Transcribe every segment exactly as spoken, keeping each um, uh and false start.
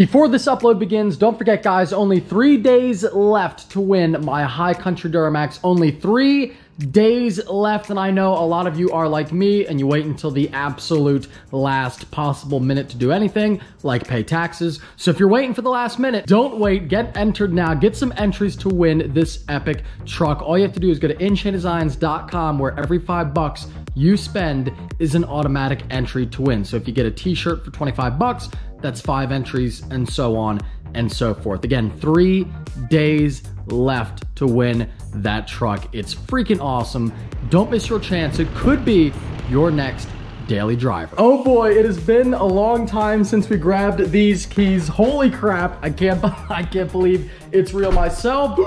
Before this upload begins, don't forget guys, only three days left to win my High Country Duramax. Only three days left, and I know a lot of you are like me and you wait until the absolute last possible minute to do anything, like pay taxes. So if you're waiting for the last minute, don't wait, get entered now, get some entries to win this epic truck. All you have to do is go to in shane designs dot com where every five bucks you spend is an automatic entry to win. So if you get a t-shirt for twenty-five bucks, that's five entries, and so on and so forth. Again, three days left to win that truck. It's freaking awesome. Don't miss your chance. It could be your next daily driver. Oh boy, it has been a long time since we grabbed these keys. Holy crap, I can't I can't believe it's real myself.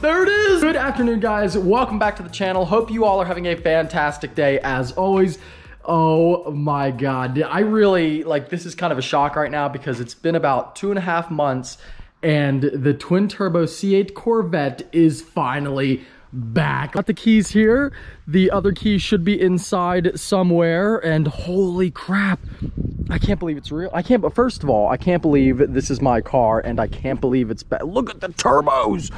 There it is. Good afternoon, guys. Welcome back to the channel. Hope you all are having a fantastic day as always. Oh my God, I really, like, this is kind of a shock right now because it's been about two and a half months and the twin turbo C eight Corvette is finally back. Got the keys here. The other key should be inside somewhere, and holy crap, I can't believe it's real. I can't, but first of all, I can't believe this is my car and I can't believe it's back. Look at the turbos.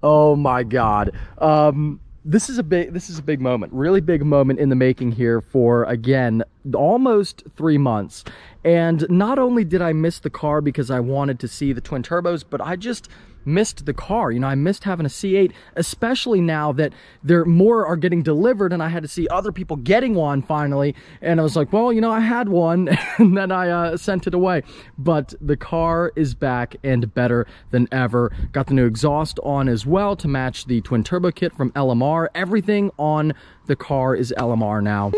Oh my God. Um, This is a big, this is a big moment, really big moment in the making here for, again, almost three months. And not only did I miss the car because I wanted to see the twin turbos, but I just missed the car. You know, I missed having a C eight, especially now that there more are getting delivered and I had to see other people getting one finally. And I was like, well, you know, I had one and then I uh, sent it away. But the car is back and better than ever. Got the new exhaust on as well to match the twin turbo kit from L M R. Everything on the car is L M R now.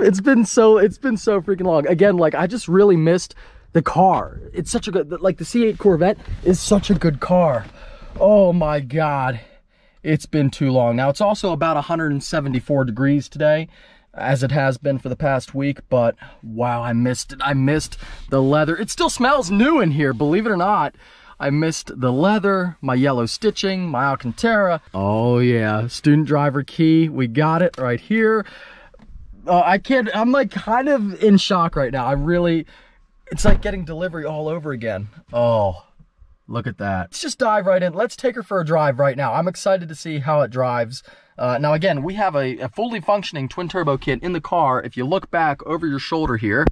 It's been so, it's been so freaking long. Again, like, I just really missed the car. It's such a good, like, the C eight Corvette is such a good car. Oh my God, it's been too long. Now, it's also about one hundred seventy-four degrees today, as it has been for the past week, but wow, I missed it. I missed the leather. It still smells new in here, believe it or not. I missed the leather, my yellow stitching, my Alcantara. Oh yeah, student driver key. We got it right here. Uh, I can't, I'm like kind of in shock right now. I really, it's like getting delivery all over again. Oh, look at that. Let's just dive right in. Let's take her for a drive right now. I'm excited to see how it drives. Uh, now again, we have a, a fully functioning twin turbo kit in the car. If you look back over your shoulder here,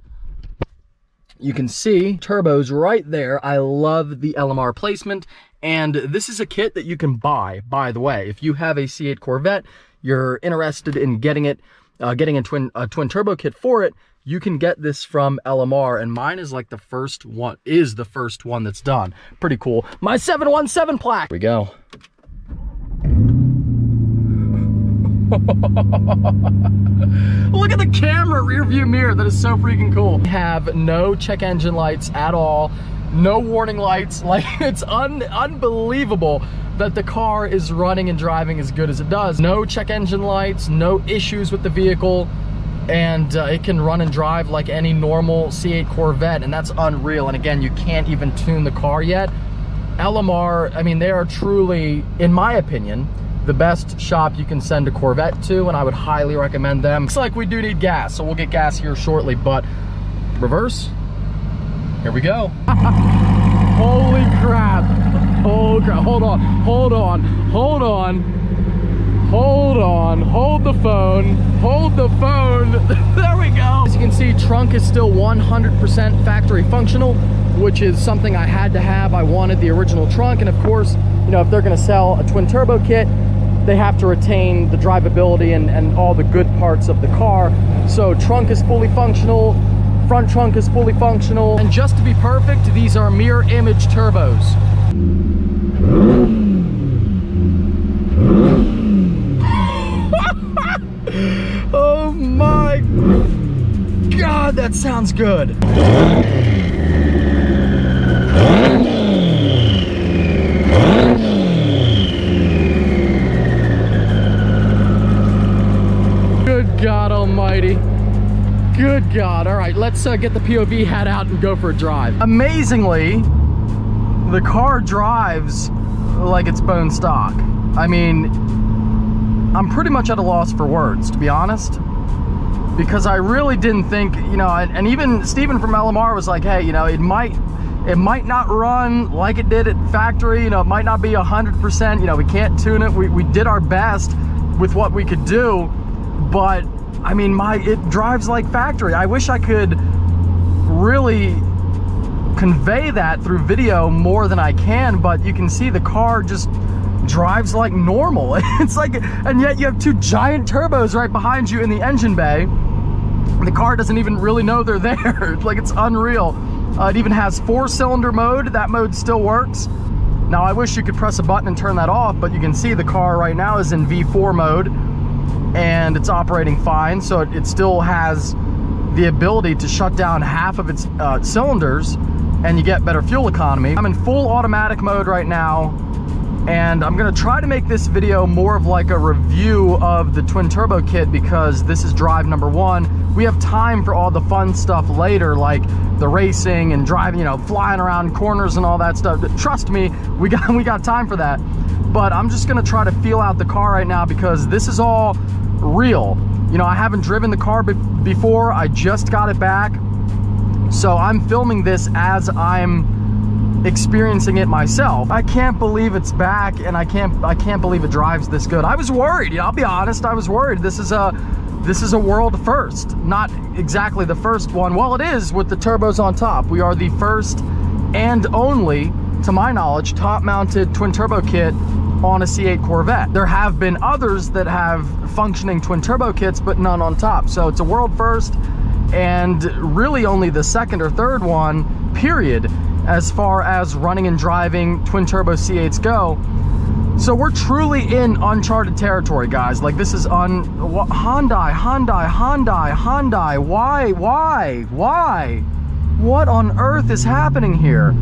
you can see turbos right there. I love the L M R placement. And this is a kit that you can buy, by the way. If you have a C eight Corvette, you're interested in getting it, Uh, getting a twin a twin turbo kit for it, you can get this from L M R, and mine is like the first one is the first one that's done. Pretty cool. My seven one seven plaque. Here we go. Look at the camera rear view mirror. That is so freaking cool. We have no check engine lights at all. No warning lights. Like, it's un unbelievable that the car is running and driving as good as it does. No check engine lights, no issues with the vehicle, and uh, it can run and drive like any normal C eight Corvette, and that's unreal. And again, you can't even tune the car yet. L M R, I mean, they are truly, in my opinion, the best shop you can send a Corvette to, and I would highly recommend them. Looks like we do need gas, so we'll get gas here shortly, but reverse. Here we go. Holy crap. Oh crap. Hold on. Hold on. Hold on. Hold on. Hold the phone. Hold the phone. There we go. As you can see, trunk is still one hundred percent factory functional, which is something I had to have. I wanted the original trunk. And of course, you know, if they're going to sell a twin turbo kit, they have to retain the drivability and, and all the good parts of the car. So trunk is fully functional. Front trunk is fully functional. And just to be perfect, these are mirror image turbos. Oh my God, that sounds good. Good God almighty. Good God. All right, let's uh, get the P O V hat out and go for a drive. Amazingly, the car drives like it's bone stock. I mean, I'm pretty much at a loss for words, to be honest, because I really didn't think, you know, and, and even Steven from L M R was like, hey, you know, it might, It might not run like it did at factory, you know, it might not be one hundred percent, you know, we can't tune it. We, we did our best with what we could do, but I mean, my, it drives like factory. I wish I could really convey that through video more than I can, but you can see the car just drives like normal. It's like, and yet you have two giant turbos right behind you in the engine bay. The car doesn't even really know they're there. Like, it's unreal. Uh, it even has four-cylinder mode. That mode still works. Now, I wish you could press a button and turn that off, but you can see the car right now is in V four mode, and it's operating fine, so it, it still has the ability to shut down half of its uh, cylinders, and you get better fuel economy. I'm in full automatic mode right now, and I'm gonna try to make this video more of like a review of the twin turbo kit, because this is drive number one. We have time for all the fun stuff later, like the racing and driving, you know, flying around corners and all that stuff. Trust me, we got we got time for that. But I'm just gonna try to feel out the car right now, because this is all real. You know, I haven't driven the car be before, I just got it back. So I'm filming this as I'm experiencing it myself. I can't believe it's back, and I can't I can't believe it drives this good. I was worried, you know, I'll be honest, I was worried. This is a this is a world first. Not exactly the first one. Well, it is with the turbos on top. We are the first and only, to my knowledge, top-mounted twin turbo kit on a C eight Corvette. There have been others that have functioning twin turbo kits, but none on top. So it's a world first, and really only the second or third one, period, as far as running and driving twin turbo C eights go. So we're truly in uncharted territory, guys. Like, this is on Hyundai, Hyundai, Hyundai, Hyundai. Why, why, why? What on earth is happening here?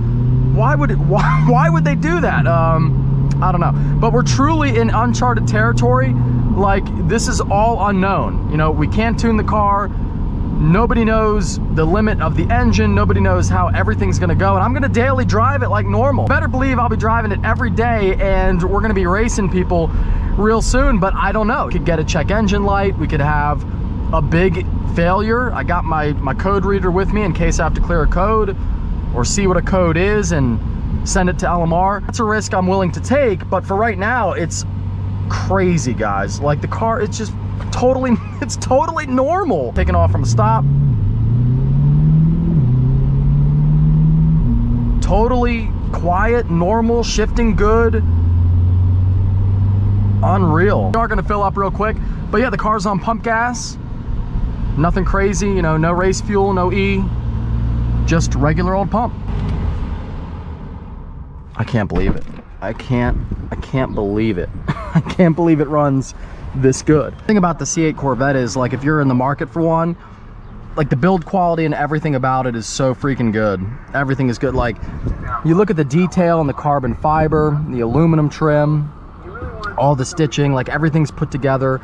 Why would it, why, why would they do that? Um, I don't know. But we're truly in uncharted territory. Like, this is all unknown. You know, we can't tune the car. Nobody knows the limit of the engine. Nobody knows how everything's gonna go, and I'm gonna daily drive it like normal. Better believe I'll be driving it every day, and we're gonna be racing people real soon, but I don't know. We could get a check engine light. We could have a big failure. I got my, my code reader with me in case I have to clear a code or see what a code is and send it to L M R. That's a risk I'm willing to take, but for right now, it's crazy, guys. Like, the car, it's just, Totally, it's totally normal. Taking off from a stop. Totally quiet, normal, shifting good. Unreal. We are gonna fill up real quick. But yeah, the car's on pump gas. Nothing crazy, you know, no race fuel, no E. Just regular old pump. I can't believe it. I can't, I can't believe it. I can't believe it runs this good. The thing about the C eight Corvette is, like, if you're in the market for one, like, the build quality and everything about it is so freaking good. Everything is good. Like, you look at the detail and the carbon fiber, the aluminum trim, all the stitching, like, everything's put together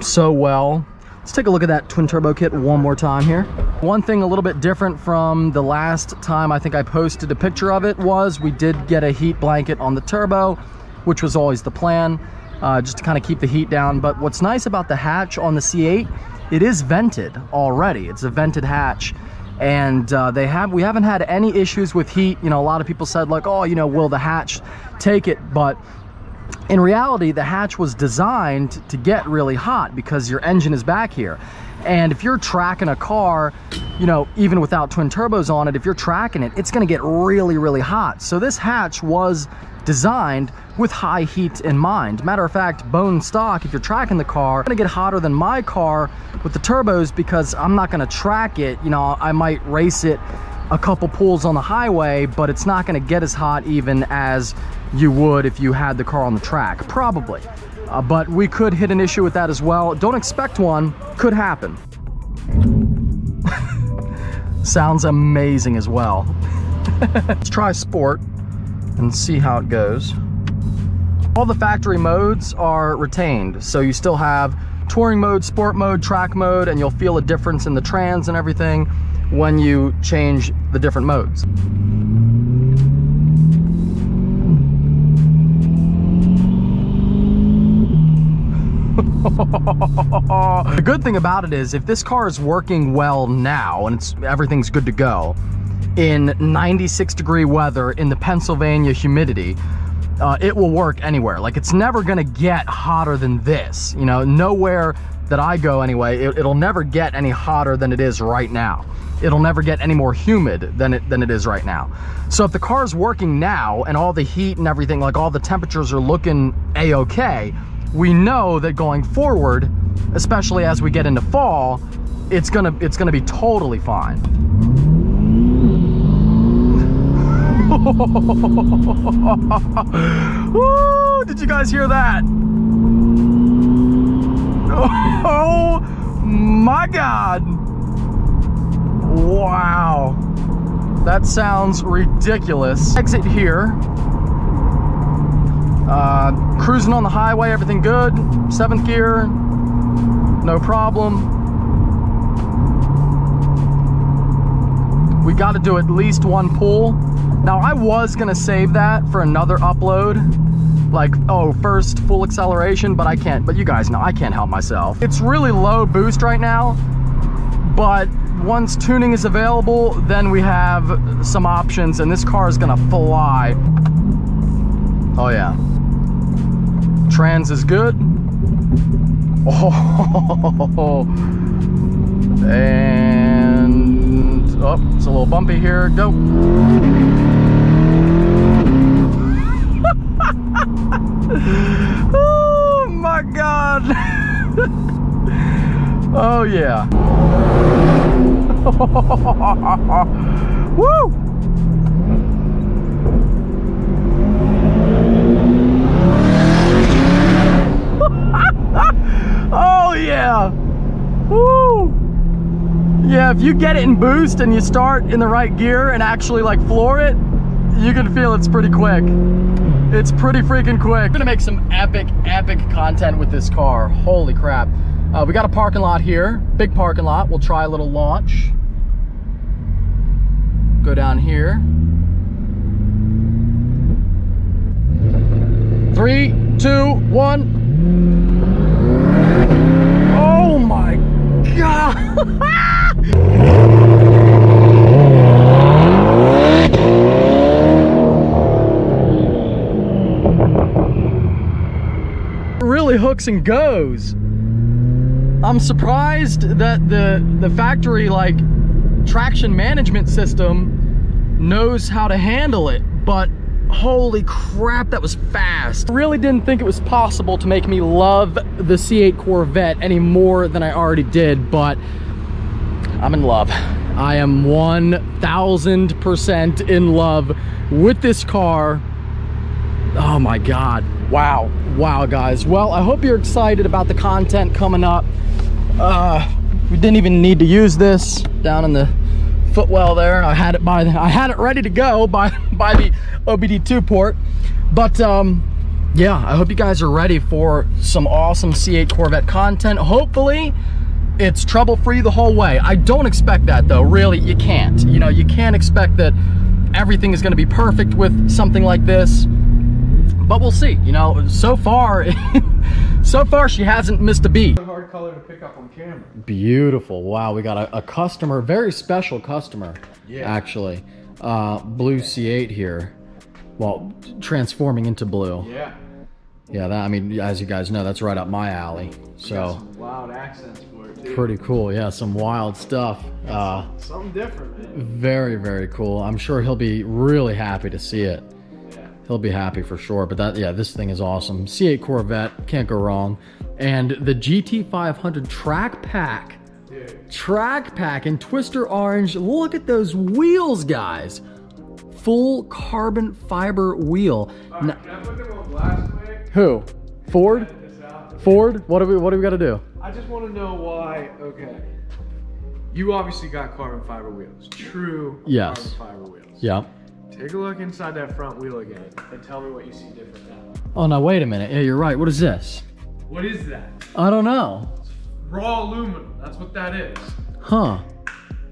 so well. Let's take a look at that twin turbo kit one more time here. One thing a little bit different from the last time I think I posted a picture of it was we did get a heat blanket on the turbo, which was always the plan. Uh, just to kind of keep the heat down. But what's nice about the hatch on the C eight, it is vented already. It's a vented hatch, and uh, they have we haven't had any issues with heat. You know, a lot of people said, like, oh, you know, will the hatch take it? But in reality, the hatch was designed to get really hot because your engine is back here. And if you're tracking a car, you know, even without twin turbos on it, if you're tracking it, it's gonna get really, really hot. So this hatch was designed with high heat in mind. Matter of fact, bone stock, if you're tracking the car, it's gonna get hotter than my car with the turbos because I'm not gonna track it. You know, I might race it a couple pulls on the highway, but it's not gonna get as hot even as you would if you had the car on the track, probably. Uh, but we could hit an issue with that as well. Don't expect one, could happen. Sounds amazing as well. Let's try sport and see how it goes. All the factory modes are retained, so you still have touring mode, sport mode, track mode, and you'll feel a difference in the trans and everything when you change the different modes. The good thing about it is, if this car is working well now and it's everything's good to go, in ninety-six degree weather in the Pennsylvania humidity, uh, it will work anywhere. Like, it's never gonna get hotter than this. You know, nowhere that I go anyway, it, it'll never get any hotter than it is right now. It'll never get any more humid than it, than it is right now. So if the car's working now and all the heat and everything, like all the temperatures are looking a-okay, we know that going forward, especially as we get into fall, it's gonna, it's gonna be totally fine. Woo, did you guys hear that? Oh my God. Wow. That sounds ridiculous. Exit here. Uh, cruising on the highway, everything good. Seventh gear, no problem. We got to do at least one pull. Now, I was going to save that for another upload. Like, oh, first full acceleration, but I can't. But you guys know, I can't help myself. It's really low boost right now, but once tuning is available, then we have some options, and this car is going to fly. Oh, yeah. Trans is good. Oh, and... oh, it's a little bumpy here. Go. Oh my God. Oh yeah. Woo. Oh yeah. Woo. Yeah, if you get it in boost and you start in the right gear and actually like floor it, you can feel it's pretty quick. It's pretty freaking quick. I'm gonna make some epic, epic content with this car. Holy crap. Uh, we got a parking lot here, big parking lot. We'll try a little launch. Go down here. Three, two, one. Oh my God. Really hooks and goes. I'm surprised that the the factory like traction management system knows how to handle it, but holy crap, that was fast. I really didn't think it was possible to make me love the C eight Corvette any more than I already did, but I'm in love. I am one thousand percent in love with this car. Oh my God. Wow. Wow, guys. Well, I hope you're excited about the content coming up. Uh, we didn't even need to use this down in the footwell there. I had it by the, I had it ready to go by, by the O B D two port. But um, yeah, I hope you guys are ready for some awesome C eight Corvette content. Hopefully, it's trouble-free the whole way. I don't expect that though, really, you can't. You know, you can't expect that everything is gonna be perfect with something like this, but we'll see, you know. So far, so far she hasn't missed a beat. Hard color to pick up on camera. Beautiful, wow, we got a, a customer, very special customer, yeah. Actually. Uh, blue C eight here, well, transforming into blue. Yeah. Yeah, that, I mean, as you guys know, that's right up my alley. So some wild accents for it too. Pretty cool, yeah, some wild stuff. Uh, something different, man. Very, very cool. I'm sure he'll be really happy to see it. Yeah. He'll be happy for sure. But that, yeah, this thing is awesome. C eight Corvette, can't go wrong. And the G T five hundred Track Pack, dude. Track Pack in Twister Orange. Look at those wheels, guys. Full carbon fiber wheel. All right, now, can I put them on blast? Who? Ford? Ford? What do we, what do we got to do? I just want to know why, okay. You obviously got carbon fiber wheels. True, yes. Carbon fiber wheels. Yeah. Take a look inside that front wheel again and tell me what you see different now. Oh, now wait a minute. Yeah, you're right. What is this? What is that? I don't know. It's raw aluminum. That's what that is. Huh.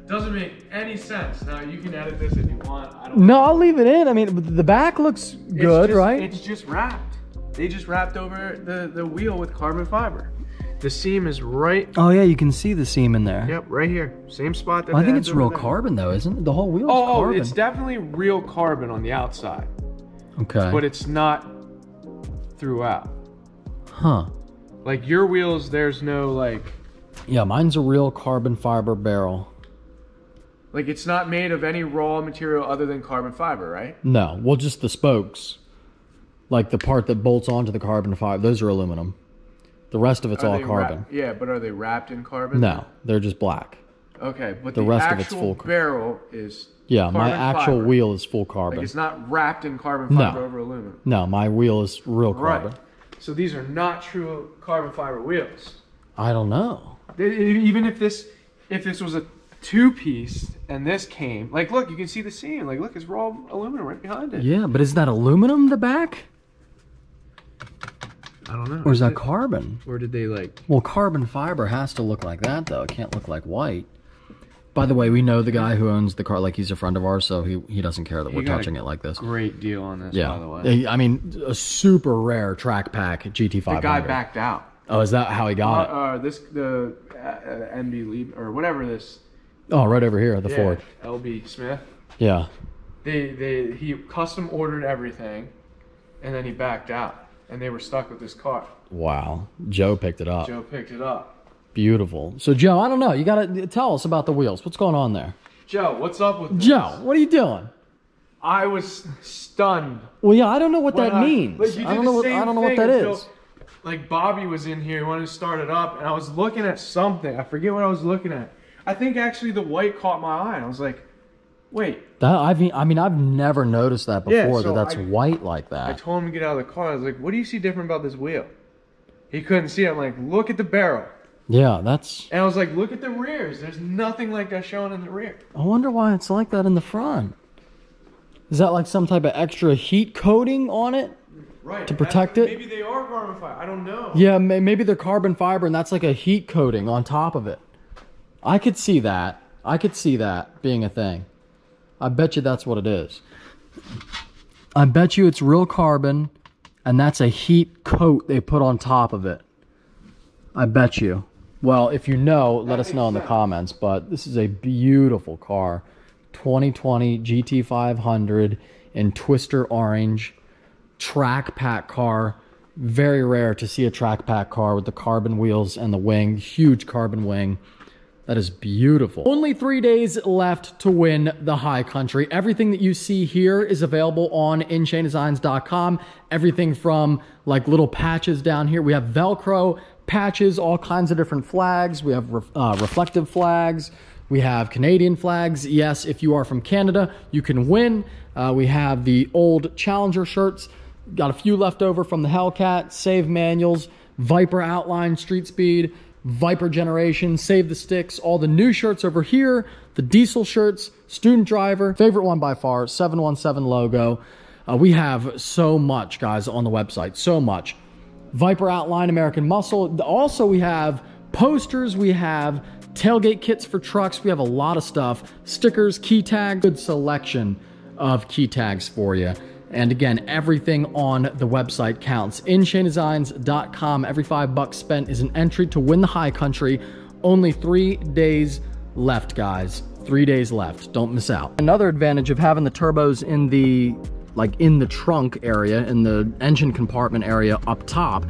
Doesn't make any sense. Now you can edit this if you want. I don't no, know. I'll leave it in. I mean, the back looks good, it's just, right? It's just wrapped. They just wrapped over the, the wheel with carbon fiber. The seam is right. Oh yeah, you can see the seam in there. Yep, right here. Same spot. That well, I think it's real there. Carbon though, isn't it? The whole wheel is oh, carbon. Oh, it's definitely real carbon on the outside. Okay. But it's not throughout. Huh. Like your wheels, there's no like. Yeah, mine's a real carbon fiber barrel. Like it's not made of any raw material other than carbon fiber, right? No, well just the spokes. Like the part that bolts onto the carbon fiber, those are aluminum. The rest of it's all carbon. Yeah, but are they wrapped in carbon? No, they're just black. Okay, but the rest of it's full carbon. The barrel is yeah, my actual wheel is full carbon. Like it's not wrapped in carbon fiber over aluminum. No, my wheel is real carbon. Right. So these are not true carbon fiber wheels. I don't know. Even if this if this was a two-piece and this came, like look, you can see the seam. Like look, it's raw aluminum right behind it. Yeah, but isn't that aluminum the back? I don't know. Or is that carbon? Or did they like... Well, carbon fiber has to look like that, though. It can't look like white. By the way, we know the guy who owns the car. Like, he's a friend of ours, so he, he doesn't care that we're touching it like this. Great deal on this, yeah. By the way. I mean, a super rare track pack G T five hundred. The guy backed out. Oh, is that how he got uh, it? Uh, this, the uh, M B Lieb, or whatever this... Oh, right over here, the yeah, Ford. L B Smith. Yeah. They, they, he custom ordered everything, and then he backed out. And they were stuck with this car. Wow. Joe picked it up. Joe picked it up. Beautiful. So, Joe, I don't know. You got to tell us about the wheels. What's going on there? Joe, what's up with this? Joe, what are you doing? I was stunned. Well, yeah, I don't know what that I, means. Like you I don't know what, I don't know what that until, is. Like, Bobby was in here. He wanted to start it up. And I was looking at something. I forget what I was looking at. I think, actually, the white caught my eye. And I was like... Wait. That, I mean, I mean, I've never noticed that before, yeah, so that that's I, white like that. I told him to get out of the car. I was like, what do you see different about this wheel? He couldn't see it. I'm like, look at the barrel. Yeah, that's... And I was like, look at the rears. There's nothing like that shown in the rear. I wonder why it's like that in the front. Is that like some type of extra heat coating on it? Right. To protect it? Maybe they are carbon fiber. I don't know. Yeah, maybe they're carbon fiber, and that's like a heat coating on top of it. I could see that. I could see that being a thing. I bet you that's what it is. I bet you it's real carbon, and that's a heat coat they put on top of it. I bet you. Well, if you know, let us know in the comments, but this is a beautiful car. twenty twenty G T five hundred in Twister Orange. Track pack car. Very rare to see a track pack car with the carbon wheels and the wing. Huge carbon wing. That is beautiful. Only three days left to win the High Country. Everything that you see here is available on in shane designs dot com. Everything from like little patches down here. We have Velcro patches, all kinds of different flags. We have ref uh, reflective flags. We have Canadian flags. Yes, if you are from Canada, you can win. Uh, we have the old Challenger shirts. Got a few left over from the Hellcat, Save Manuals, Viper Outline, Street Speed, Viper Generation, Save the Sticks, all the new shirts over here, the diesel shirts, Student Driver, favorite one by far, seven one seven logo. Uh, we have so much, guys, on the website, so much. Viper Outline, American Muscle. Also, we have posters, we have tailgate kits for trucks, we have a lot of stuff, stickers, key tags, good selection of key tags for you. And again, everything on the website counts. in shane designs dot com. Every five bucks spent is an entry to win the High Country. Only three days left, guys. Three days left. Don't miss out. Another advantage of having the turbos in the like in the trunk area, in the engine compartment area up top,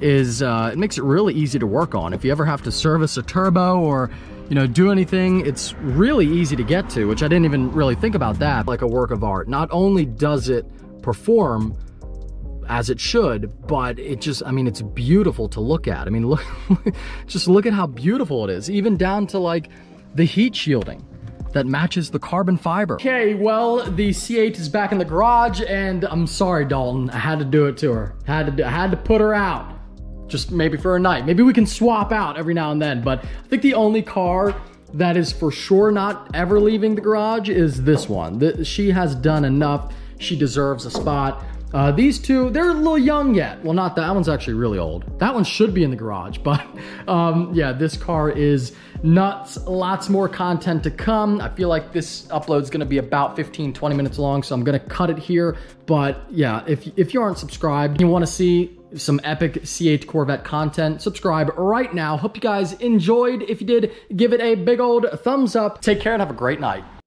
is uh, it makes it really easy to work on. If you ever have to service a turbo or you know, do anything, it's really easy to get to, which I didn't even really think about that. Like a work of art. Not only does it perform as it should, but it just, I mean, it's beautiful to look at. I mean, look, just look at how beautiful it is, even down to like the heat shielding that matches the carbon fiber. Okay, well, the C eight is back in the garage, and I'm sorry, Dalton, I had to do it to her. I had to, do, I had to put her out. Just maybe for a night. Maybe we can swap out every now and then, but I think the only car that is for sure not ever leaving the garage is this one. The, she has done enough. She deserves a spot. Uh, these two, they're a little young yet. Well, not that, that one's actually really old. That one should be in the garage, but um, yeah, this car is nuts. Lots more content to come. I feel like this upload's gonna be about fifteen, twenty minutes long, so I'm gonna cut it here. But yeah, if, if you aren't subscribed, you wanna see some epic C eight Corvette content, subscribe right now. Hope you guys enjoyed. If you did, give it a big old thumbs up. Take care and have a great night.